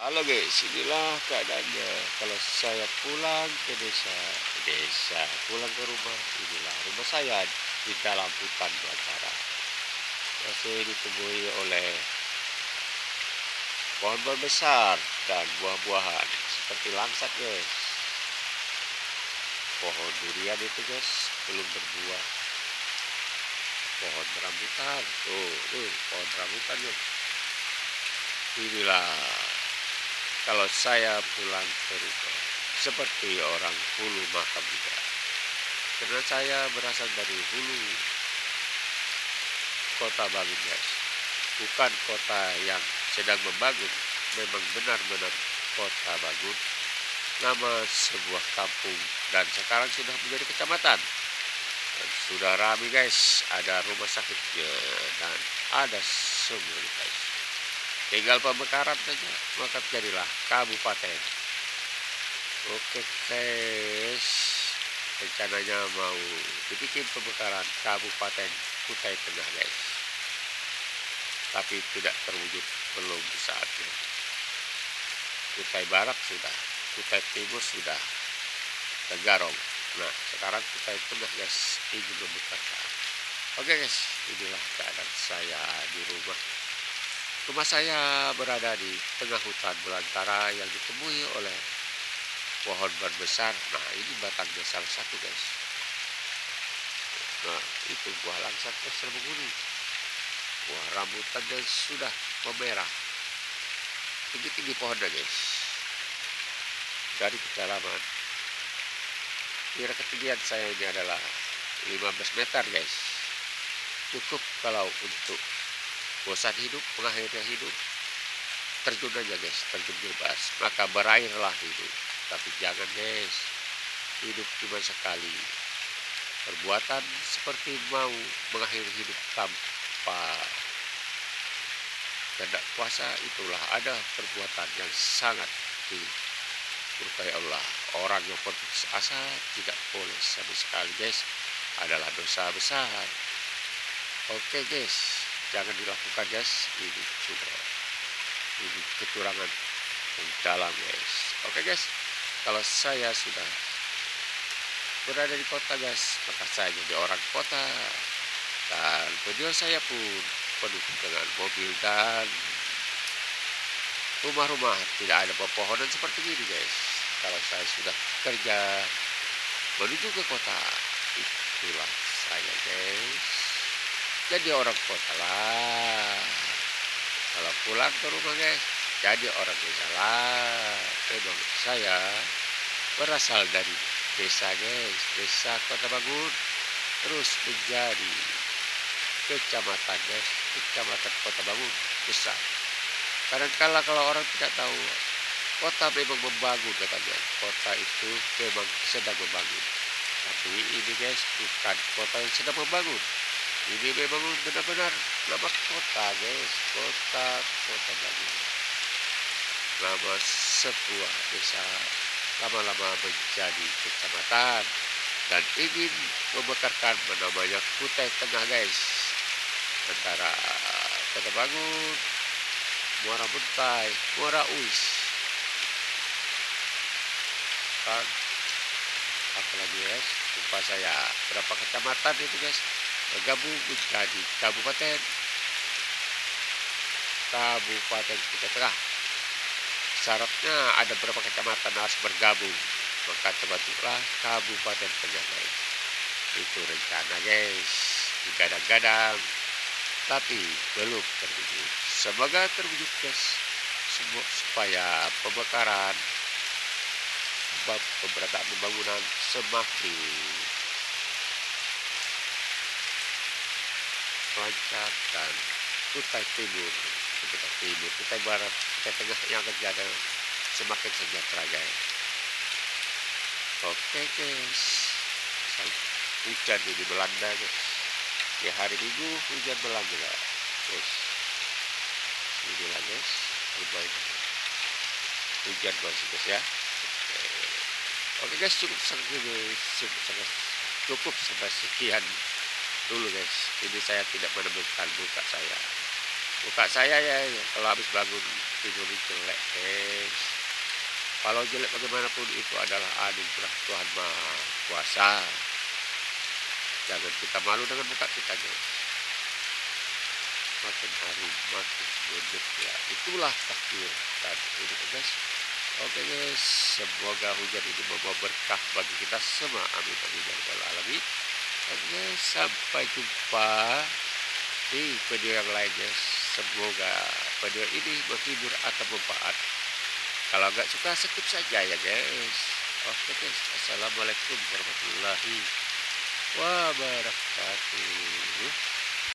Halo guys, inilah keadaannya kalau saya pulang ke desa, pulang ke rumah. Inilah rumah saya di dalam hutan belantara, masih ditumbuhi oleh pohon-pohon besar dan buah-buahan seperti langsat guys. Pohon durian itu guys belum berbuah. Pohon rambutan tuh pohon rambutan guys. Inilah kalau saya pulang ke rumah, seperti orang Hulu Mahakam juga, karena saya berasal dari Hulu, Kota Bagus guys. Bukan kota yang sedang membangun, memang benar-benar Kota Bangun, nama sebuah kampung, dan sekarang sudah menjadi kecamatan. Dan sudah ramai guys, ada rumah sakitnya dan ada semua guys. Tinggal pemekaran saja, maka jadilah kabupaten. Oke guys, rencananya mau dibikin pemekaran Kabupaten Kutai Tengah guys, tapi tidak terwujud, belum saatnya. Kutai Barat sudah, Kutai Timur sudah, Tenggarong. Nah sekarang Kutai Tengah guys, ingin membesarkan. Oke guys, inilah keadaan saya di rumah. Rumah saya berada di tengah hutan belantara yang ditemui oleh pohon berbesar. Nah, ini batangnya salah satu, guys. Nah, itu buah langsat serba kuning. Buah rambutan dan sudah memerah. Tinggi-tinggi pohonnya, guys. Dari kedalaman, kira ketinggian saya ini adalah 15 meter, guys. Cukup kalau untuk bosan hidup, mengakhirnya hidup, terjun aja guys, terjun bebas, maka berairlah hidup. Tapi jangan guys, hidup cuma sekali. Perbuatan seperti mau mengakhiri hidup tanpa kehendak kuasa, itulah ada perbuatan yang sangat dimurkai Allah. Orang yang putus asa tidak boleh sama sekali guys, adalah dosa besar. Oke guys, jangan dilakukan guys, ini sudah, ini kecurangan yang dalam guys. Oke guys, kalau saya sudah berada di kota guys, maka saya jadi orang kota, dan video saya pun penuh dengan mobil dan rumah-rumah, tidak ada pepohonan seperti ini guys. Kalau saya sudah kerja menuju ke kota, itulah saya guys, jadi orang kota lah. Kalau pulang ke rumah guys, jadi orang desa lah. Memang saya berasal dari desa guys, desa Kota Bangun, terus menjadi kecamatan guys, kecamatan Kota Bangun besar. Kadang-kadang kalau orang tidak tahu, kota memang membangun katanya. Kota itu memang sedang membangun. Tapi ini guys bukan kota yang sedang membangun. Ini memang benar-benar nama kota guys, kota Bagus. Nama sebuah desa lama-lama menjadi kecamatan dan ingin membekarkan namanya Kutai Tengah guys, antara Kota Bangun, Muara Buntai, Muara Uis, dan apalagi guys, lupa saya berapa kecamatan itu guys. Bergabung menjadi Kabupaten Kutai Tengah. Syaratnya ada beberapa kecamatan harus bergabung, maka terbentuklah Kabupaten Tengah guys. Itu rencana guys, digadang-gadang, tapi belum terwujud. Semoga terwujud guys, supaya pemekaran bab pemerataan pembangunan semakin lancar, dan Kutai Timur, Kutai Barat, Kutai Tengah yang terjadi semakin sejahtera guys. Oke guys, hujan di Belanda guys, di hari Minggu hujan Belanda guys. Inilah guys, hujan masih guys ya. Oke guys, cukup sampai sekian dulu guys, ini saya tidak menemukan buka saya. Buka saya ya, kalau habis bangun tidur jelek, guys. Kalau jelek bagaimanapun itu adalah anugerah Tuhan Maha Kuasa. Jangan kita malu dengan muka kita, guys. Makin hari makin hidup ya, itulah takdir dan ini, guys. Oke, guys, semoga hujan ini membawa berkah bagi kita semua. Amin, amin, ya rabbal alamin. Oke, sampai jumpa di video yang lain, guys. Semoga video ini menghibur atau bermanfaat. Kalau nggak suka, skip saja ya, guys. Oke, guys, assalamualaikum warahmatullahi wabarakatuh.